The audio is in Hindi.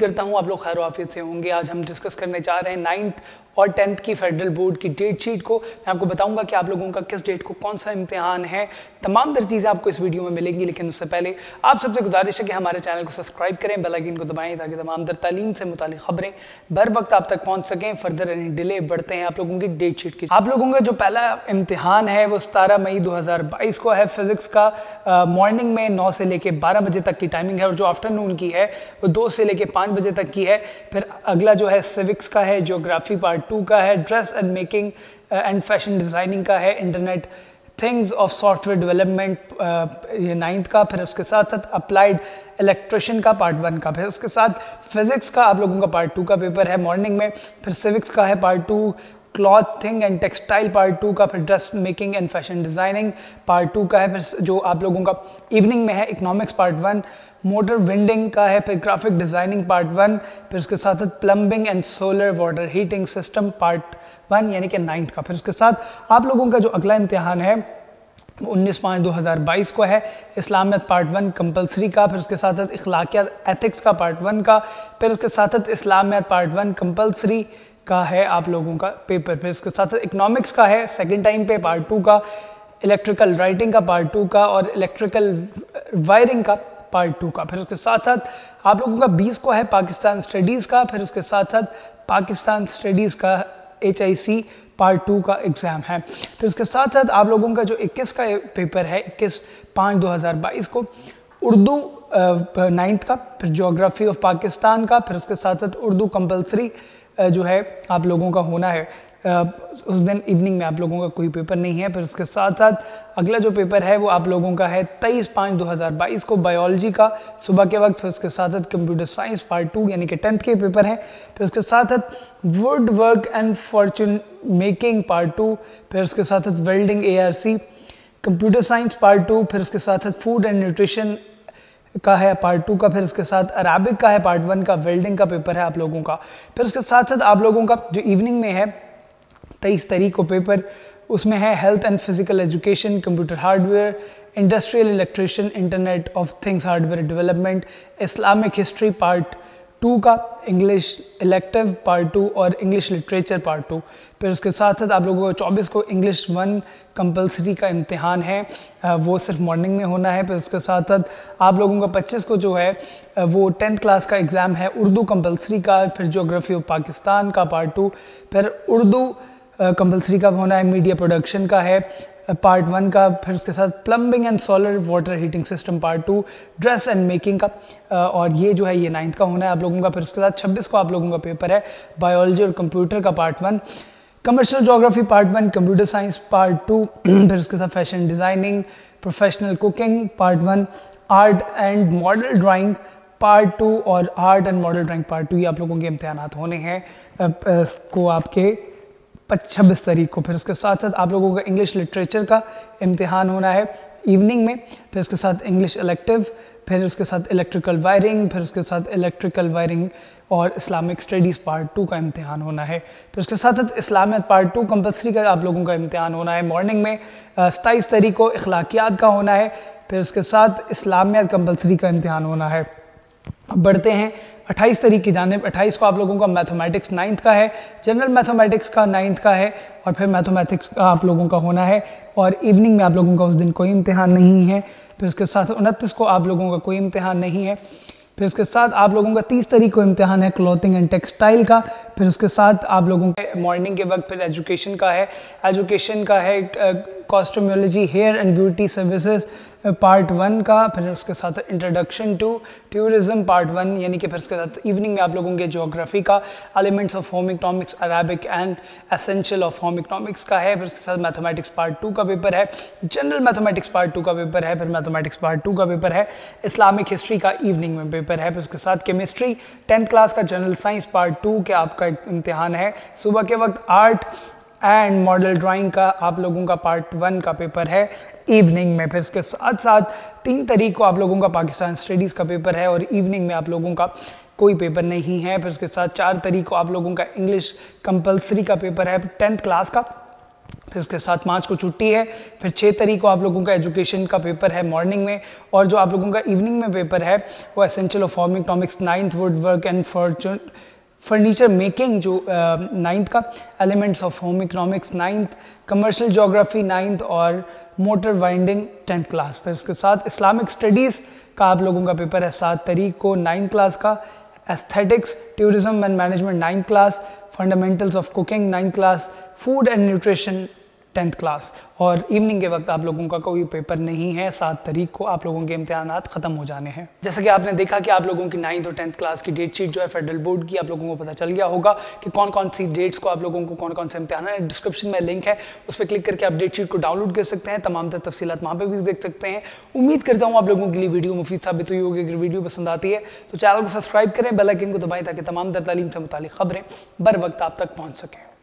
करता हूं आप लोग खैर आफियत से होंगे। आज हम डिस्कस करने जा रहे हैं 9th और 10th की फेडरल बोर्ड की डेट शीट को। मैं आपको बताऊंगा कि आप लोगों का किस डेट को कौन सा इम्तिहान है, तमाम तर चीज़ें आपको इस वीडियो में मिलेंगी। लेकिन उससे पहले आप सबसे गुजारिश है कि हमारे चैनल को सब्सक्राइब करें, बेल आइकन को दबाएं ताकि तमाम तर तालीम से मुतालिक खबरें बर वक्त आप तक पहुँच सकें। फर्दर एनी डिले बढ़ते हैं आप लोगों की डेट शीट की। आप लोगों का जो पहला इम्तिहान है वो 17 मई 2022 को है। फिजिक्स का मॉर्निंग में 9 से लेकर 12 बजे तक की टाइमिंग है और जो आफ्टरनून की है वो 2 से लेकर 5 बजे तक की है। फिर अगला जो है सिविक्स का है, ज्योग्राफी पार्ट 2 का है, dress and making and fashion designing का है, internet things of software development ये 9th का। फिर उसके साथ साथ अप्लाइड इलेक्ट्रिशियन का पार्ट 1 का, फिर उसके साथ फिजिक्स का आप लोगों का पार्ट 2 का पेपर है मॉर्निंग में। फिर सिविक्स का है part 2, clothing and textile part 2 का, फिर dress making and fashion designing part 2 का है। फिर जो आप लोगों का इवनिंग में है इकोनॉमिक्स पार्ट 1, मोटर वेंडिंग का है, फिर ग्राफिक डिज़ाइनिंग पार्ट 1, फिर उसके साथ साथ plumbing and solar water heating system part 1 यानी कि 9th का। फिर उसके साथ आप लोगों का जो अगला इम्तिहान है 19 मार्च 2022 को है, इस्लामियत पार्ट 1 कंपलसरी का, फिर उसके साथ साथ इखलाकियात एथिक्स का पार्ट 1 का, फिर उसके साथ साथ इस्लामियत पार्ट 1 कंपलसरी का है आप लोगों का पेपर। फिर उसके साथ साथ इकनॉमिक्स का है सेकेंड टाइम पे पार्ट 2 का, इलेक्ट्रिकल राइटिंग का पार्ट 2 का और इलेक्ट्रिकल वायरिंग का पार्ट 2 का। फिर उसके साथ साथ आप लोगों का 20 को है पाकिस्तान स्टडीज़ का, फिर उसके साथ साथ पाकिस्तान स्टडीज़ का HIC पार्ट 2 का एग्ज़ाम है। फिर उसके साथ साथ आप लोगों का जो 21 का पेपर है 21/5/2022 को, उर्दू 9th का, फिर ज्योग्राफी ऑफ पाकिस्तान का, फिर उसके साथ साथ उर्दू कंपलसरी जो है आप लोगों का होना है। उस दिन इवनिंग में आप लोगों का कोई पेपर नहीं है। फिर उसके साथ साथ अगला जो पेपर है वो आप लोगों का है 23/5/2022 को, बायोलॉजी का सुबह के वक्त। फिर उसके साथ साथ कंप्यूटर साइंस पार्ट 2 यानी कि 10th के पेपर हैं। फिर उसके साथ साथ wood work and fortune making part 2, फिर उसके साथ साथ welding ARC, computer science part 2, फिर उसके साथ साथ फूड एंड न्यूट्रिशन का है पार्ट 2 का, फिर उसके साथ अराबिक का है पार्ट 1 का, वेल्डिंग का पेपर है आप लोगों का। फिर उसके साथ साथ आप लोगों का जो इवनिंग में है 23 तारीख को पेपर, उसमें है health and physical education, computer hardware, industrial electrician, internet of things hardware development, Islamic history part 2 का, इंग्लिश इलेक्टिव पार्ट 2 और इंग्लिश लिटरेचर पार्ट 2। फिर उसके साथ साथ आप लोगों को 24 को इंग्लिश 1 कंपलसरी का इम्तिहान है, वो सिर्फ मॉर्निंग में होना है। फिर उसके साथ साथ आप लोगों का 25 को जो है वो 10th क्लास का एग्ज़ाम है उर्दू कंपलसरी का, फिर ज्योग्राफी ऑफ पाकिस्तान का पार्ट 2, फिर उर्दू कंपलसरी का होना है, मीडिया प्रोडक्शन का है पार्ट 1 का, फिर उसके साथ plumbing and solar water heating system part 2, dress and making का और ये जो है ये 9th का होना है आप लोगों का। फिर उसके साथ 26 को आप लोगों का पेपर है बायोलॉजी और कंप्यूटर का part 1, commercial geography part 1, computer science part 2, फिर उसके साथ fashion designing, professional cooking part 1, art and model drawing part 2 और art and model drawing part 2 ये आप लोगों के इम्तहान होने हैं को आपके 26 तारीख को। फिर उसके साथ साथ आप लोगों का इंग्लिश लिटरेचर का इम्तिहान होना है इवनिंग में, फिर उसके साथ इंग्लिश इलेक्टिव, फिर उसके साथ इलेक्ट्रिकल वायरिंग, फिर उसके साथ इलेक्ट्रिकल वायरिंग और इस्लामिक स्टडीज़ पार्ट 2 का इम्तिहान होना है। फिर उसके साथ साथ इस्लामियत पार्ट 2 कंपलसरी का आप लोगों का इम्तिहान होना है मॉर्निंग में 27 तारीख को, इखलाकियात का होना है, फिर उसके साथ इस्लामियत कंपलसरी का इम्तिहान होना है। बढ़ते हैं 28 तारीख की जानिब। 28 को आप लोगों का मैथमेटिक्स 9th का है, जनरल मैथमेटिक्स का 9th का है और फिर मैथमेटिक्स का आप लोगों का होना है और इवनिंग में आप लोगों का उस दिन कोई इम्तिहान नहीं है। फिर उसके साथ 29 को आप लोगों का कोई इम्तिहान नहीं है। फिर उसके साथ आप लोगों का 30 तारीख को इम्तिहान है क्लॉथिंग एंड टेक्सटाइल का, फिर उसके साथ आप लोगों का मॉर्निंग के वक्त फिर एजुकेशन का है, cosmetology hair and beauty services part 1 का, फिर उसके साथ इंट्रोडक्शन टू टूरिज़म पार्ट 1 यानी कि फिर उसके साथ इवनिंग में आप लोगों के ज्योग्राफी का, elements of home economics, Arabic and essential of home economics का है, फिर उसके साथ मैथमेटिक्स पार्ट 2 का पेपर है, जनरल मैथमेटिक्स पार्ट 2 का पेपर है, फिर मैथमेटिक्स पार्ट 2 का पेपर है, इस्लामिक हिस्ट्री का इवनिंग में पेपर है, फिर उसके साथ केमिस्ट्री 10th क्लास का, जनरल साइंस पार्ट 2 के आपका इम्तिहान है सुबह के वक्त, आर्ट एंड मॉडल ड्राइंग का आप लोगों का पार्ट 1 का पेपर है इवनिंग में। फिर इसके साथ साथ 3 तारीख को आप लोगों का पाकिस्तान स्टडीज़ का पेपर है और इवनिंग में आप लोगों का कोई पेपर नहीं है। फिर उसके साथ 4 तारीख को आप लोगों का इंग्लिश कंपलसरी का पेपर है 10th क्लास का, फिर उसके साथ 5 को छुट्टी है, फिर 6 तारीख को आप लोगों का एजुकेशन का पेपर है मॉर्निंग में, और जो आप लोगों का इवनिंग में पेपर है वो essential of form economics 9th, wood work and furniture making जो 9th का, elements of home economics 9th, commercial geography 9th और मोटर वाइंडिंग 10th क्लास। फिर उसके साथ इस्लामिक स्टडीज़ का आप लोगों का पेपर है 7 तारीख को 9th क्लास का, aesthetics tourism and management 9th class, fundamentals of cooking 9th class, food and nutrition 10th class. और इवनिंग के वक्त आप लोगों का कोई पेपर नहीं है, 7 तारीख को आप लोगों के इम्तिहानात ख़त्म हो जाने हैं। जैसे कि आपने देखा कि आप लोगों की 9th और 10th क्लास की डेट शीट जो है फेडरल बोर्ड की आप लोगों को पता चल गया होगा कि कौन कौन सी डेट्स को आप लोगों को कौन कौन से इम्तिहान है। डिस्क्रिप्शन में लिंक है, उस पर क्लिक करके आप डेट शीट को डाउनलोड कर सकते हैं, तमाम तफसीलात वहाँ पर भी देख सकते हैं। उम्मीद करता हूँ आप लोगों के लिए वीडियो मुफीद साबित हुई होगी। अगर वीडियो पसंद आती है तो चैनल को सब्सक्राइब करें, बेल आइकन को दबाएँ ताकि तमाम तालीम से मुतालिक खबरें बर वक्त आप तक पहुँच सकें।